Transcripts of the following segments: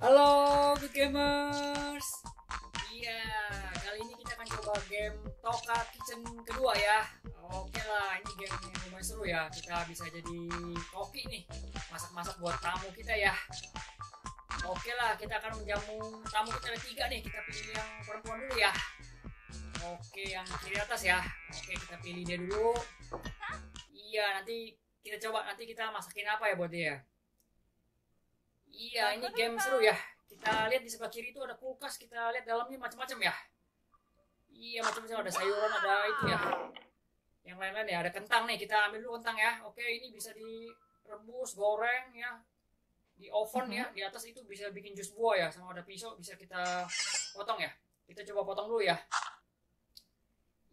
Halo Gud Gamers. Iya, kali ini kita akan coba game Toca Kitchen kedua ya. Oke lah, ini game yang lumayan seru ya. Kita bisa jadi koki nih, masak-masak buat tamu kita ya. Oke lah, kita akan menjamu tamu kita ada 3 nih. Kita pilih yang perempuan dulu ya. Oke, yang kiri atas ya. Oke, kita pilih dia dulu. Iya, nanti kita masakin apa ya buat dia. Iya, ini game seru ya. Kita lihat di sebelah kiri itu ada kulkas. Kita lihat dalamnya macam-macam ya. Iya, macam-macam, ada sayuran, ada itu ya. Yang lain-lain ya, ada kentang nih. Kita ambil dulu kentang ya. Oke, ini bisa direbus, goreng ya. Di oven ya, di atas itu bisa bikin jus buah ya. Sama ada pisau, bisa kita potong ya. Kita coba potong dulu ya.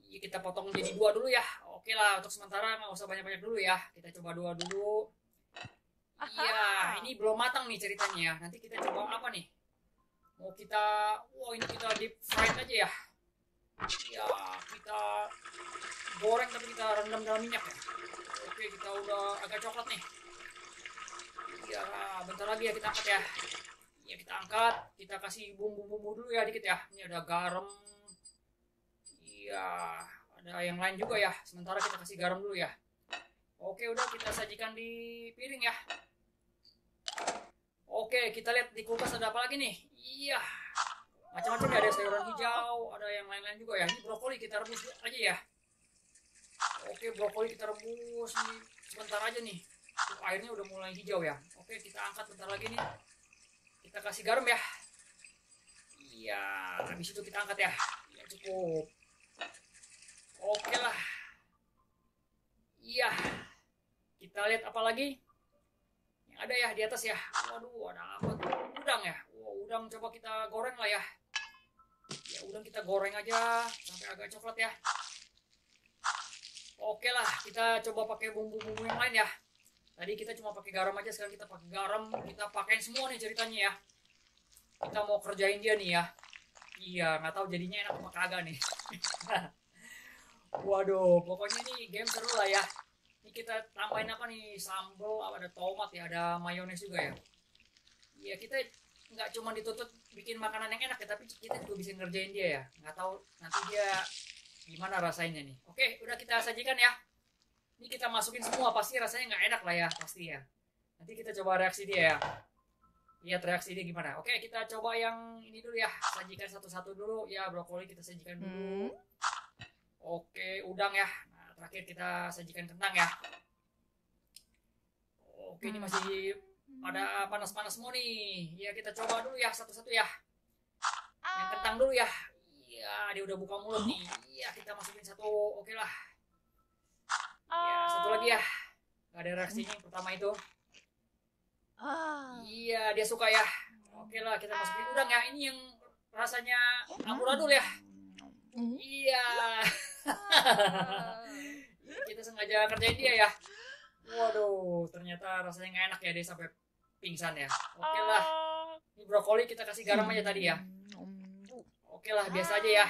Iya, kita potong jadi 2 dulu ya. Oke lah, untuk sementara nggak usah banyak-banyak dulu ya. Kita coba 2 dulu. Iya, ini belum matang nih ceritanya. Nanti kita coba apa nih? Mau kita, wow, ini kita deep fried aja ya. Iya, kita goreng tapi kita rendam dalam minyak ya. Oke, kita udah agak coklat nih. Iya, bentar lagi ya kita angkat ya. Iya, kita angkat. Kita kasih bumbu-bumbu dulu ya dikit ya. Ini ada garam. Iya, ada yang lain juga ya. Sementara kita kasih garam dulu ya. Oke, udah kita sajikan di piring ya. Oke, kita lihat di kulkas ada apa lagi nih. Iya, macam-macam ya, ada sayuran hijau, ada yang lain-lain juga ya. Ini brokoli kita rebus aja ya. Oke, brokoli kita rebus nih. Sebentar aja nih. Airnya udah mulai hijau ya. Oke, kita angkat bentar lagi nih. Kita kasih garam ya. Iya, habis itu kita angkat ya. Ya, cukup. Oke lah. Iya, kita lihat apa lagi yang ada ya di atas ya. Waduh, ada apa tuh? Udang ya. Wah, udang coba kita goreng lah ya. Ya, udang kita goreng aja sampai agak coklat ya. Oke lah, kita coba pakai bumbu-bumbu yang lain ya. Tadi kita cuma pakai garam aja, sekarang kita pakai garam. Kita pakai semua nih ceritanya ya. Kita mau kerjain dia nih ya. Iya, nggak tahu jadinya enak apa kagak nih. Waduh, pokoknya ini game seru lah ya. Ini kita tambahin apa nih, sambal, ada tomat ya, ada mayones juga ya. Iya, kita nggak cuma dituntut bikin makanan yang enak ya, tapi kita juga bisa ngerjain dia ya. Nggak tahu nanti dia gimana rasanya nih. Oke, udah kita sajikan ya. Ini kita masukin semua, pasti rasanya nggak enak lah ya, pasti ya. Nanti kita coba reaksi dia ya. Lihat reaksi dia gimana. Oke, kita coba yang ini dulu ya. Sajikan satu-satu dulu ya, brokoli kita sajikan dulu. Oke, udang ya. Nah, terakhir kita sajikan kentang ya. Oke, ini masih pada panas-panas semua nih. Ya, kita coba dulu ya, satu-satu ya. Yang kentang dulu ya. Iya, dia udah buka mulut nih. Iya, kita masukin satu. Oke lah. Iya, satu lagi ya. Gak ada reaksinya yang pertama itu. Iya, dia suka ya. Oke lah, kita masukin udang ya. Ini yang rasanya amburadul ya. Iya. Kita sengaja kerjain dia ya. Waduh, ternyata rasanya nggak enak ya, dia sampai pingsan ya. Oke lah, ini brokoli kita kasih garam aja tadi ya. Oke lah, biasa aja ya.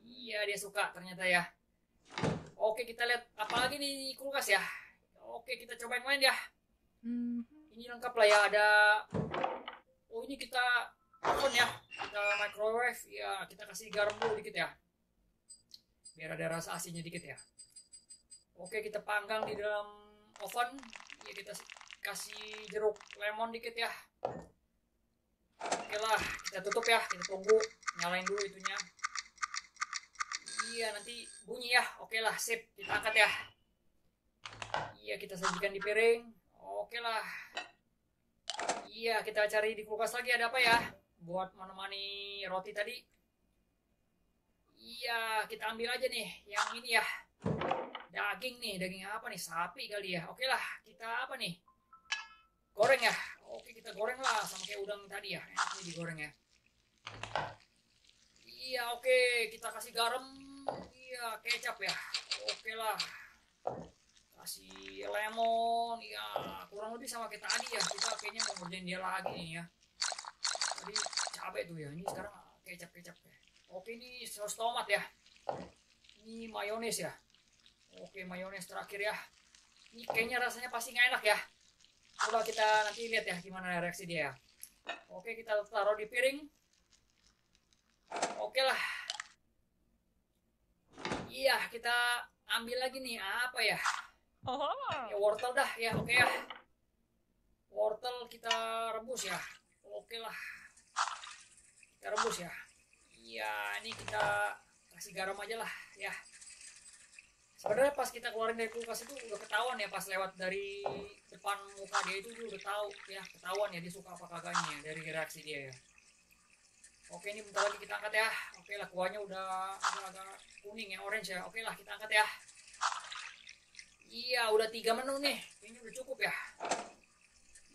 Iya, dia suka ternyata ya. Oke, kita lihat apalagi nih kulkas ya. Oke, kita coba yang lain ya. Ini lengkap lah ya, ada. Oh, ini kita oven ya, kita microwave ya. Kita kasih garam dulu dikit ya, biar ada rasa asinnya dikit ya. Oke, kita panggang di dalam oven ya. Kita kasih jeruk lemon dikit ya. Oke lah, kita tutup ya. Kita tunggu, nyalain dulu itunya. Iya, nanti bunyi ya. Oke lah, sip, kita angkat ya. Iya, kita sajikan di piring. Oke lah. Iya, kita cari di kulkas lagi ada apa ya buat menemani roti tadi. Iya, kita ambil aja nih yang ini ya. Daging nih, daging apa nih? Sapi kali ya. Oke lah, kita apa nih? Goreng ya. Oke, kita goreng lah sama kayak udang tadi ya. Enak nih digoreng ya. Iya, oke, kita kasih garam. Iya, kecap ya. Oke lah. Kasih lemon. Iya, kurang lebih sama kayak tadi ya. Kita kayaknya mau ngerjain dia lagi nih ya. Tadi cabai tuh ya. Ini sekarang kecap-kecap ya. Oke, ini saus tomat ya. Ini mayones ya. Oke, mayones terakhir ya. Ini kayaknya rasanya pasti nggak enak ya. Coba kita nanti lihat ya gimana reaksi dia ya. Oke, kita taruh di piring. Oke lah. Iya, kita ambil lagi nih. Apa ya? Ya wortel dah ya, oke ya. Wortel kita rebus ya. Oke lah. Kita rebus ya. Iya, ini kita kasih garam aja lah ya. Sebenarnya pas kita keluarin dari kulkas itu udah ketahuan ya, pas lewat dari depan muka dia itu udah tahu ya, ketahuan ya dia suka apa kagaknya dari reaksi dia ya. Oke, ini bentar lagi kita angkat ya. Oke lah, kuahnya udah agak kuning ya, orange ya. Oke lah, kita angkat ya. Iya, udah 3 menu nih, kayaknya udah cukup ya.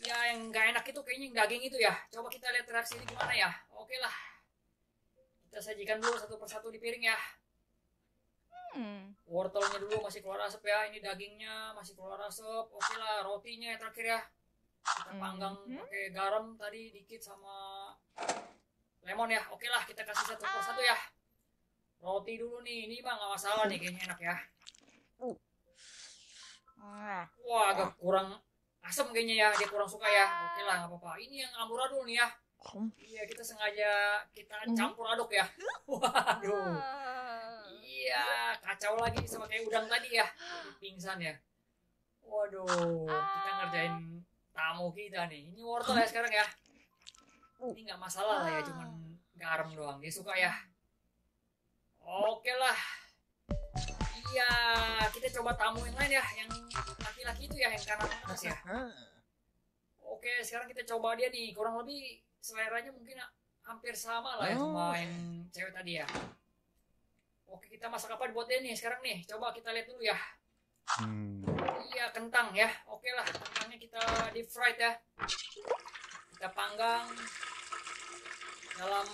Ya, yang nggak enak itu kayaknya yang daging itu ya. Coba kita lihat reaksi ini gimana ya. Oke lah, kita sajikan dulu satu persatu di piring ya. Wortelnya dulu masih keluar asap ya, ini dagingnya masih keluar asap. Oke lah, rotinya yang terakhir ya, kita panggang pakai garam tadi dikit sama lemon ya. Oke lah, kita kasih satu persatu ya. Roti dulu nih, ini mah nggak masalah nih, kayaknya enak ya. Wah, agak kurang asam kayaknya ya, dia kurang suka ya. Oke lah, nggak apa-apa. Ini yang amburadul nih ya. Iya, kita sengaja kita campur aduk ya. Waduh. Iya, kacau lagi sama kayak udang tadi ya, pingsan ya. Waduh, kita ngerjain tamu kita nih. Ini wortel ya sekarang ya. Ini nggak masalah lah ya, cuman garam doang, dia suka ya. Oke lah. Iya, kita coba tamu yang lain ya, yang laki-laki itu ya, yang kanan atas ya. Oke, sekarang kita coba dia nih, kurang lebih seleranya mungkin hampir sama lah ya sama yang cewek tadi ya. Oke, kita masak apa buat dia nih sekarang nih? Coba kita lihat dulu ya. Iya, kentang ya. Oke lah, kentangnya kita deep fried ya. Kita panggang dalam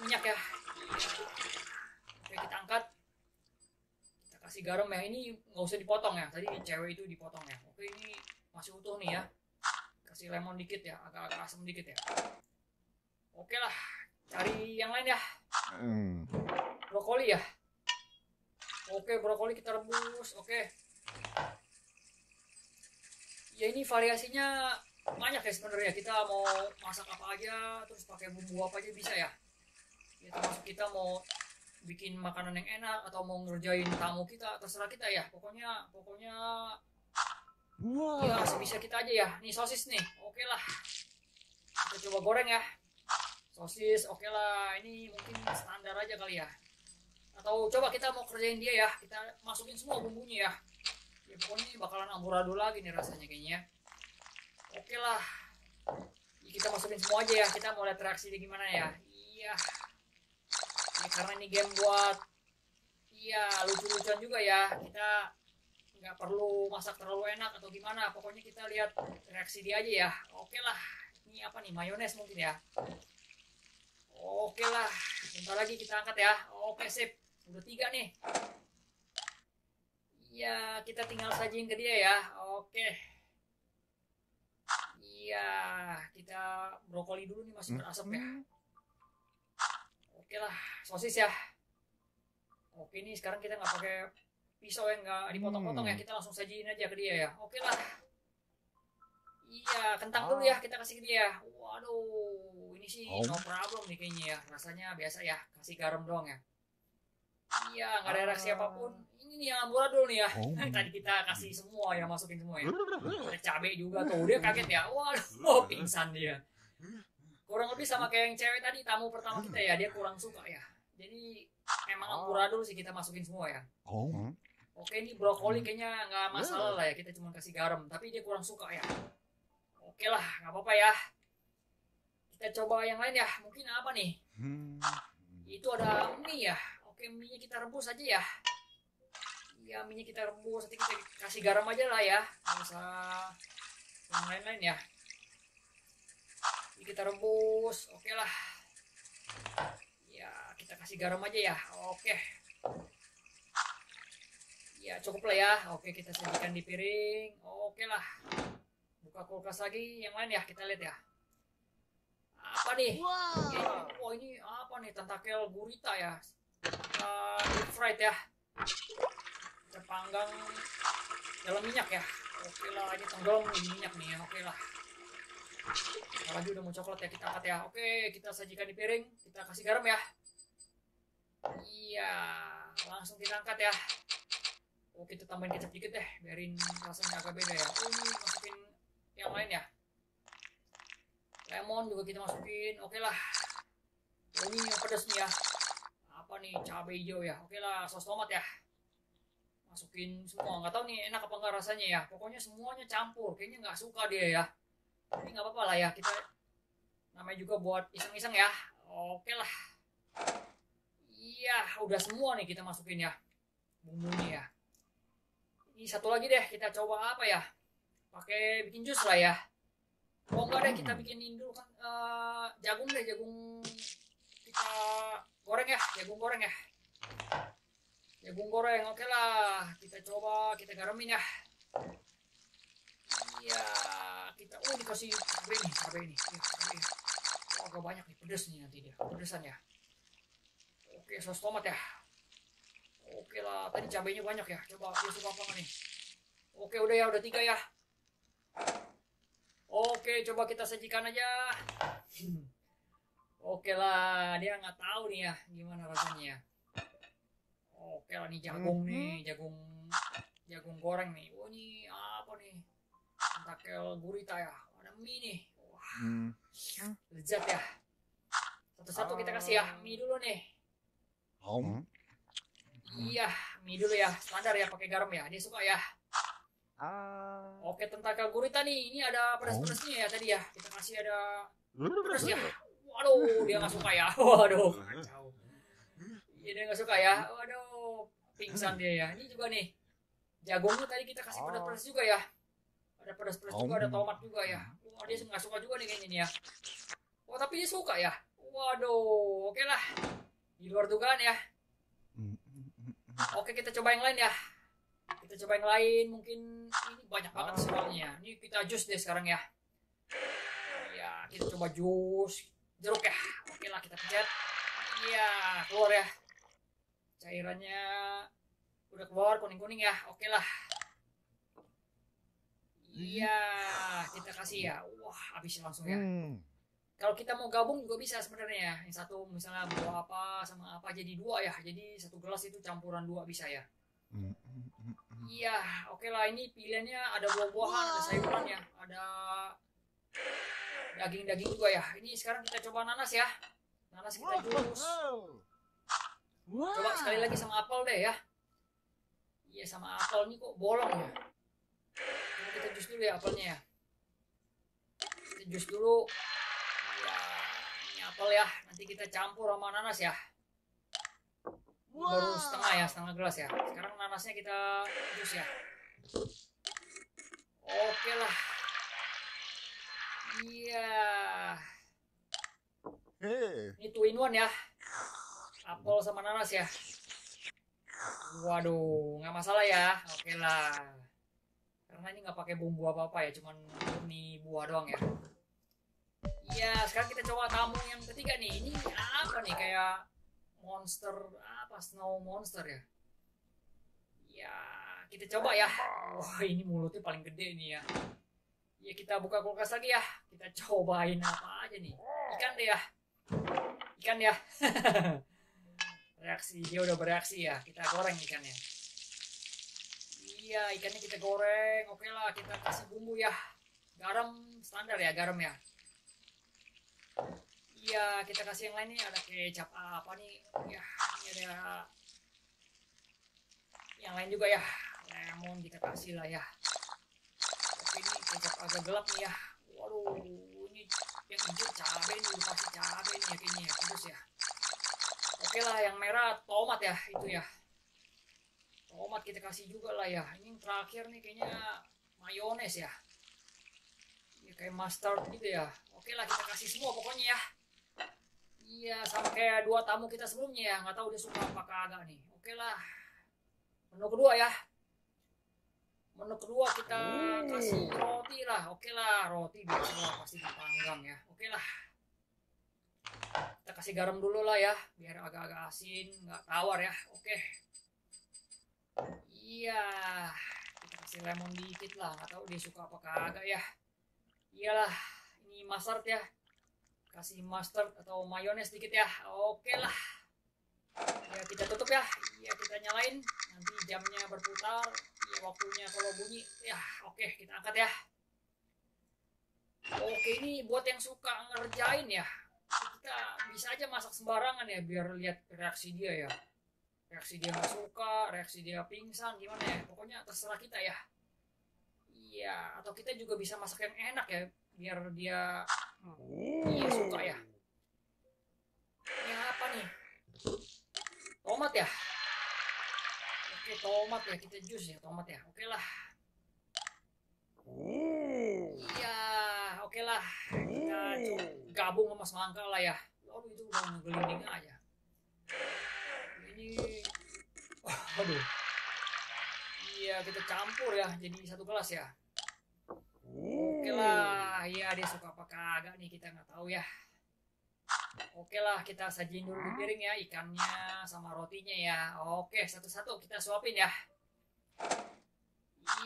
minyak ya. Oke, kita angkat. Kita kasih garam ya. Ini nggak usah dipotong ya. Tadi cewek itu dipotong ya. Oke, ini masih utuh nih ya. Kasih lemon dikit ya. Agak-agak asam dikit ya. Oke lah, cari yang lain ya. Brokoli ya. Oke, brokoli kita rebus. Oke. Ya, ini variasinya banyak ya sebenarnya. Kita mau masak apa aja, terus pakai bumbu apa aja bisa ya. Ya, termasuk kita mau bikin makanan yang enak atau mau ngerjain tamu kita, terserah kita ya. Pokoknya ya sebisa kita aja ya. Nih sosis nih. Oke lah. Kita coba goreng ya. Sosis, oke lah. Ini mungkin standar aja kali ya. Atau coba kita mau kerjain dia ya, kita masukin semua bumbunya ya. Ya pokoknya ini bakalan amburadul lagi nih rasanya kayaknya. Oke lah, ya, kita masukin semua aja ya, kita mau lihat reaksi dia gimana ya. Iya ya, karena ini game buat iya lucu-lucuan juga ya, kita nggak perlu masak terlalu enak atau gimana, pokoknya kita lihat reaksi dia aja ya. Oke lah, ini apa nih, mayones mungkin ya. Oke lah, bentar lagi kita angkat ya. Oke, sip. Udah 3 nih. Iya, kita tinggal sajiin ke dia ya. Oke. Iya, kita brokoli dulu nih masih berasap ya. Oke lah, sosis ya. Oke, ini sekarang kita nggak pakai pisau yang nggak dipotong-potong ya. Kita langsung sajiin aja ke dia ya. Oke lah. Iya, kentang dulu ya, kita kasih ke dia. Waduh, ini sih no problem nih kayaknya ya. Rasanya biasa ya, kasih garam doang ya. Iya, nggak ada reaksi apapun. Ini nih yang amburadul nih ya. Tadi kita kasih semua ya, masukin semua ya. Ada cabai juga tuh, dia kaget ya. Waduh, pingsan dia. Kurang lebih sama kayak yang cewek tadi, tamu pertama kita ya, dia kurang suka ya. Jadi emang amburadul sih kita masukin semua ya. Oke, ini brokoli kayaknya nggak masalah lah ya, kita cuma kasih garam. Tapi dia kurang suka ya. Oke lah, nggak apa-apa ya. Kita coba yang lain ya. Mungkin apa nih? Itu ada mie ya. Oke, mie-nya kita rebus aja ya. Iya, mie-nya kita rebus. Nanti kita kasih garam aja lah ya. Nggak usah yang lain-lain ya. Ini kita rebus. Oke lah. Ya, kita kasih garam aja ya. Oke. Ya, cukup lah ya. Oke, kita sajikan di piring. Oke lah. Buka kulkas lagi, yang lain ya, kita lihat ya. Apa nih? Wah, ini apa nih? Tentakel gurita ya. Deep fried ya. Kita panggang dalam minyak ya. Oke lah, ini tenggelam di minyak nih ya. Oke lah. Apalagi udah mau coklat ya, kita angkat ya. Oke, kita sajikan di piring. Kita kasih garam ya. Iya, langsung kita angkat ya. Oke, kita tambahin kecap dikit deh, biarin rasanya agak beda ya. Masukin yang lain ya. Lemon juga kita masukin. Oke lah. Ini yang pedas nih ya. Apa nih, cabai hijau ya. Oke lah, saus tomat ya. Masukin semua, nggak tahu nih enak apa enggak rasanya ya. Pokoknya semuanya campur, kayaknya nggak suka dia ya. Tapi nggak apa-apa lah ya, kita namanya juga buat iseng-iseng ya. Oke lah. Iya, udah semua nih kita masukin ya bumbunya ya. Ini satu lagi deh, kita coba apa ya? Pakai bikin jus lah ya. Oh enggak deh, kita bikinin dulu kan jagung deh, jagung kita goreng ya, jagung goreng ya. Jagung goreng, oke lah. Kita coba, kita garamin ya. Iya, kita dikasih cabai ini. Ya, cabai. Oh, agak banyak nih, pedes nih nanti dia. Pedesan ya. Oke, saus tomat ya. Oke lah, tadi cabainya banyak ya. Coba aku suka apa nih. Oke, udah ya, udah 3 ya. Oke, coba kita sajikan aja. Oke lah, dia nggak tahu nih ya gimana rasanya ya. Oke lah, nih jagung nih, jagung goreng nih. Oh, ini apa nih? Takel gurita ya. Ada mie nih. Wah, lezat ya. Satu-satu kita kasih ya. Mie dulu nih. Iya, mie dulu ya, standar ya, pakai garam ya, dia suka ya. Oke, tentakel gurita nih, ini ada pedas-pedasnya ya tadi ya, kita kasih ada pedas ya. Waduh, dia nggak suka ya, waduh, kacau. Iya, dia nggak suka ya, waduh, pingsan dia ya. Ini juga nih, jagungnya tadi kita kasih pedas-pedas juga ya, ada pedas-pedas juga, ada tomat juga ya. Wah, dia nggak suka juga nih kayaknya nih ya. Wah, tapi dia suka ya, waduh, oke lah, di luar dugaan ya. Oke, kita coba yang lain ya. Kita coba yang lain, mungkin ini banyak banget soalnya. Ini kita jus deh sekarang ya. Ya, kita coba jus jeruk ya. Oke lah, kita pencet. Iya, keluar ya. Cairannya udah keluar, kuning-kuning ya. Oke lah. Iya, kita kasih ya. Wah, habis langsung ya. Kalau kita mau gabung juga bisa sebenarnya ya. Yang satu misalnya bawa apa sama apa jadi 2 ya. Jadi 1 gelas itu campuran 2 bisa ya. Iya, oke lah, ini pilihannya ada buah-buahan, ada sayuran ya, ada daging-daging juga ya. Ini sekarang kita coba nanas ya. Nanas kita jus. Coba sekali lagi sama apel deh ya. Iya, sama apel ini kok bolong ya. Coba kita jus dulu ya apelnya ya. Kita jus dulu. Apel ya, nanti kita campur sama nanas ya. Baru setengah ya, setengah gelas ya. Sekarang nanasnya kita jus ya. Oke lah. Iya. Ini 2 in 1 ya. Apel sama nanas ya. Waduh, nggak masalah ya. Oke lah. Karena ini nggak pakai bumbu apa-apa ya, cuman murni buah doang ya. Iya, sekarang kita coba tamu yang ketiga nih. Ini apa nih, kayak monster, apa, snow monster ya. Iya, kita coba ya. Wah, ini mulutnya paling gede nih ya. Iya, kita buka kulkas lagi ya. Kita cobain apa aja nih. Ikan deh ya. Ikan ya. Reaksi, dia udah bereaksi ya. Kita goreng ikannya. Iya, ikannya kita goreng. Oke lah, kita kasih bumbu ya. Garam, standar ya, garam ya. Iya, kita kasih yang lain nih, ada kecap apa nih ya, ini ada yang lain juga ya, lemon kita kasih lah ya. Tapi ini kecap agak gelap nih ya. Waduh, ini yang hijau cabai nih, pasti cabai nih kayaknya ya, pedes ya. Oke lah, yang merah tomat ya, itu ya, tomat kita kasih juga lah ya. Ini yang terakhir nih kayaknya mayones ya. Ya, kayak mustard gitu ya. Oke lah, kita kasih semua pokoknya ya. Iya, sama kayak 2 tamu kita sebelumnya ya. Nggak tahu dia suka apa kagak nih. Oke lah. Menu kedua ya. Menu kedua kita kasih roti lah. Oke lah, roti biasa lah, pasti dipanggang ya. Oke lah. Kita kasih garam dulu lah ya, biar agak-agak asin, nggak tawar ya. Oke. Iya, kita kasih lemon dikit lah. Nggak tahu dia suka apa kagak ya. Iyalah, ini ini mustard ya, kasih mustard atau mayones dikit ya. Oke lah ya, kita tutup ya. Iya, kita nyalain, nanti jamnya berputar ya, waktunya kalau bunyi ya. Oke, kita angkat ya. Oke, ini buat yang suka ngerjain ya, kita bisa aja masak sembarangan ya, biar lihat reaksi dia ya. Reaksi dia nggak suka, reaksi dia pingsan, gimana ya, pokoknya terserah kita ya. Iya, atau kita juga bisa masak yang enak ya, biar dia iya, suka ya. Ini apa nih? Tomat ya. Oke, tomat ya, kita jus ya tomat ya. Oke lah. Iya, oke lah. Kita gabung sama semangka lah ya. Lalu itu udah ngegelinding aja. Ini, oh, aduh. Iya, kita campur ya, jadi satu gelas ya. Oke lah, iya dia suka apa kagak nih kita nggak tahu ya. Oke lah, kita sajiin dulu di piring ya, ikannya sama rotinya ya. Oke, satu-satu kita suapin ya.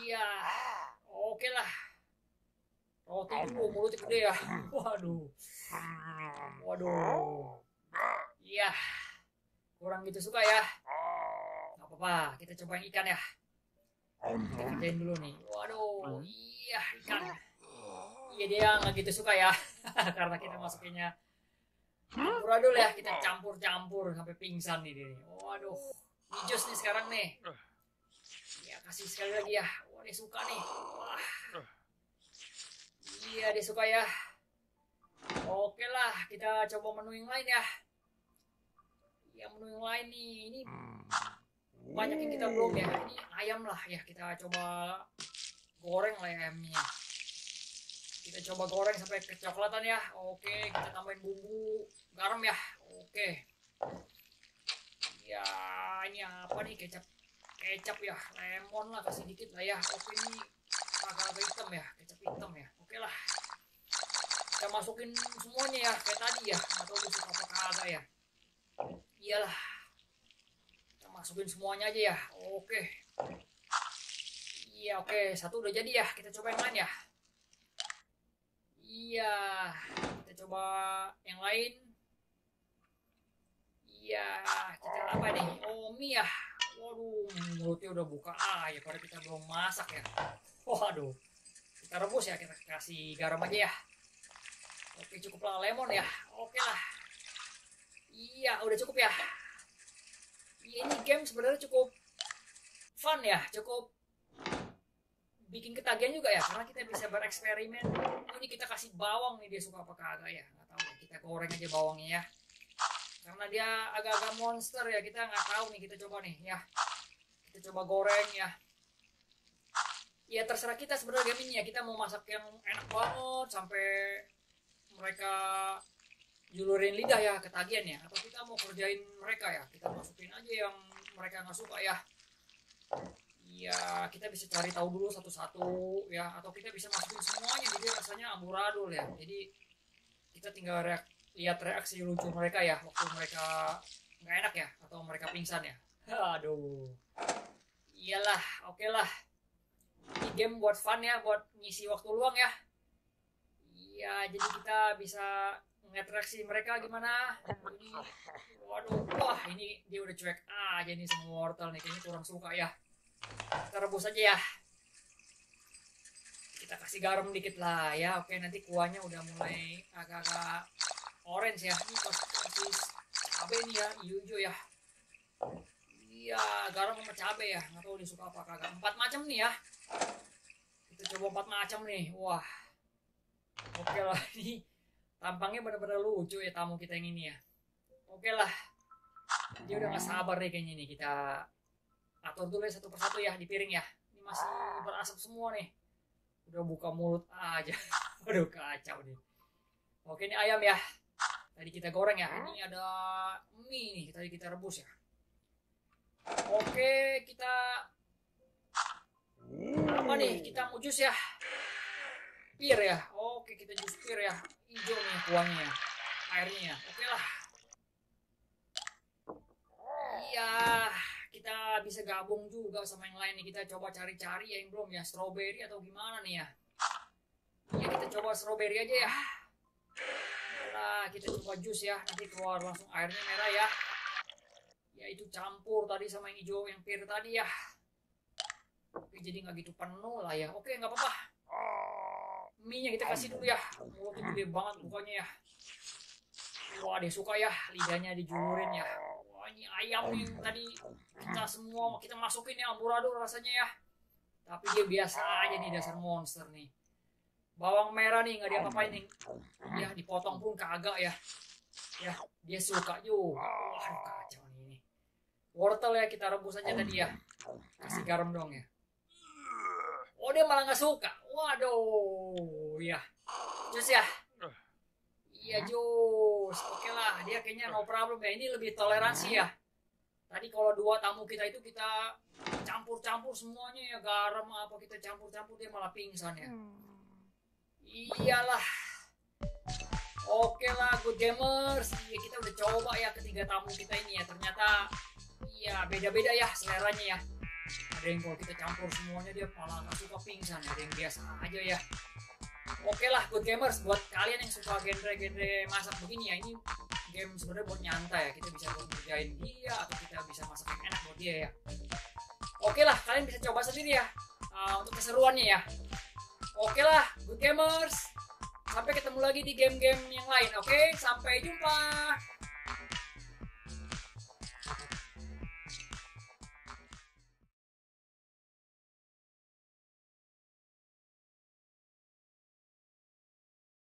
Iya, oke lah. Roti itu mulutnya gede ya. Waduh, waduh. Iya, kurang gitu suka ya. Nggak apa-apa, kita cobain ikan ya. Kita kerjain dulu nih. Waduh, iya ikan. Iya, dia nggak gitu suka ya. Karena kita masukinnya campur dulu ya, kita campur-campur sampai pingsan nih dia. Waduh, ini jus nih sekarang nih. Ya, kasih sekali lagi ya. Wah, dia suka nih. Wah. Iya, dia suka ya. Oke lah, kita coba menu yang lain ya. Ya, menu yang lain nih. Ini banyak yang kita belum ya. Ini ayam lah ya, kita coba goreng lah ayamnya. Kita coba goreng sampai kecoklatan ya. Oke, kita tambahin bumbu garam ya. Oke. Ya, ini apa nih, kecap. Kecap ya, lemon lah, kasih dikit lah ya. Oke, ini agak-agak hitam ya, kecap hitam ya. Oke lah. Kita masukin semuanya ya, kayak tadi ya. Atau bisa apa kagak ya. Iyalah. Masukin semuanya aja ya. Oke. Iya, oke. Satu udah jadi ya. Kita coba yang lain ya. Iya. Kita coba yang lain. Iya. Kita apa nih? Oh, mie ya. Waduh, mulutnya udah buka. Ah, ya padahal kita belum masak ya. Waduh. Kita rebus ya. Kita kasih garam aja ya. Oke, cukuplah lemon ya. Oke lah. Iya, udah cukup ya. Ini game sebenarnya cukup fun ya, cukup bikin ketagihan juga ya, karena kita bisa bereksperimen. Oh, ini kita kasih bawang nih, dia suka apa kagak ya, nggak tahu ya. Kita goreng aja bawangnya ya, karena dia agak-agak monster ya, kita nggak tahu nih. Kita coba nih ya, kita coba goreng ya. Ya terserah kita sebenarnya game ini ya, kita mau masak yang enak banget sampai mereka julurin lidah ya, ketagihan ya, atau kita mau kerjain mereka ya, kita masukin aja yang mereka nggak suka ya. Iya, kita bisa cari tahu dulu satu-satu ya, atau kita bisa masukin semuanya, jadi rasanya amburadul ya. Jadi kita tinggal lihat reaksi lucu mereka ya, waktu mereka nggak enak ya, atau mereka pingsan ya. Aduh, iyalah, oke lah. Ini game buat fun ya, buat ngisi waktu luang ya. Iya, jadi kita bisa ngeliat reaksi mereka gimana. Ini, waduh, wah, ini dia udah cuek aja nih sama wortel nih, kayaknya kurang suka ya. Kita rebus aja ya, kita kasih garam dikit lah ya. Oke, nanti kuahnya udah mulai agak-agak orange ya. Ini kasih cabe nih ya, hijau ya. Iya, garam sama cabe ya, nggak tahu dia suka apa kagak. 4 macam nih ya, kita coba 4 macam nih. Wah, oke lah, ini tampangnya benar-benar lucu ya tamu kita yang ini ya. Oke lah, dia udah gak sabar deh kayaknya nih. Kita atur dulu ya, satu persatu ya, di piring ya. Ini masih berasap semua nih, udah buka mulut aja. Aduh, kacau nih. Oke, ini ayam ya, tadi kita goreng ya. Ini ada mie nih, tadi kita rebus ya. Oke, kita apa nih, kita mau jus ya, pir ya. Oke, kita jus pir ya, hijau nih kuahnya ya, airnya ya. Oke lah. Iya, kita bisa gabung juga sama yang lain nih. Kita coba cari-cari ya yang belum ya, strawberry atau gimana nih ya. Iya, kita coba strawberry aja ya. merah, kita coba jus ya, nanti keluar langsung airnya merah ya. Ya itu campur tadi sama yang hijau yang pir tadi ya. Oke, jadi nggak gitu penuh lah ya. Oke, nggak apa-apa. Mie-nya kita kasih dulu ya. Oh, itu gede banget mukanya ya. Wah, dia suka ya, lidahnya dijumurin ya. Wah, ini ayam yang tadi kita masukin ya, amburadul rasanya ya. Tapi dia biasa aja nih, dasar monster nih. Bawang merah nih nggak diapa-apain nih. Ya dipotong pun kagak ya. Ya dia suka juga. Wah, kacau nih. Wortel ya kita rebus aja tadi ya. Kasih garam dong ya. Oh, dia malah nggak suka. Waduh, ya. Jus ya. Iya jus. Oke lah, dia kayaknya no problem ya. Ini lebih toleransi ya. Tadi kalau dua tamu kita itu kita campur-campur semuanya ya, garam apa kita campur-campur, dia malah pingsan ya. Iyalah. Oke lah, Good Gamers. Ya, kita udah coba ya ketiga tamu kita ini ya. Ternyata ya beda-beda ya seleranya ya. Ada yang kalau kita campur semuanya dia malah gak suka pingsan. Ada yang biasa aja ya. Oke lah, Good Gamers. Buat kalian yang suka genre-genre masak begini ya, ini game sebenarnya buat nyantai ya. Kita bisa buat ngerjain dia atau kita bisa masak yang enak buat dia ya. Oke lah, kalian bisa coba sendiri ya, untuk keseruannya ya. Oke lah, Good Gamers. Sampai ketemu lagi di game-game yang lain. Oke, sampai jumpa.